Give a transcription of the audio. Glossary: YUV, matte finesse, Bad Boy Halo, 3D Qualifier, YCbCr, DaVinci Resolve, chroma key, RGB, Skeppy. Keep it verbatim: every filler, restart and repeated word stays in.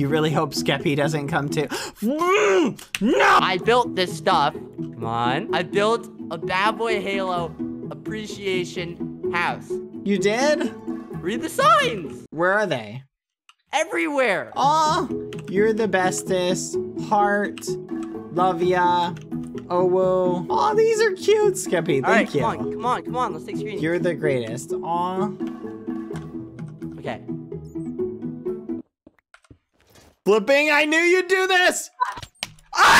you really hope Skeppy doesn't come too. No! I built this stuff. Come on. I built a Bad Boy Halo appreciation house. You did? Read the signs. Where are they? Everywhere. Oh, you're the bestest. Heart. Love ya. Oh, whoa. Oh, these are cute, Skeppy. Thank All right, you. Come on, come on, come on. Let's take screens. You're the greatest. Aw. Okay. Flipping, I knew you'd do this!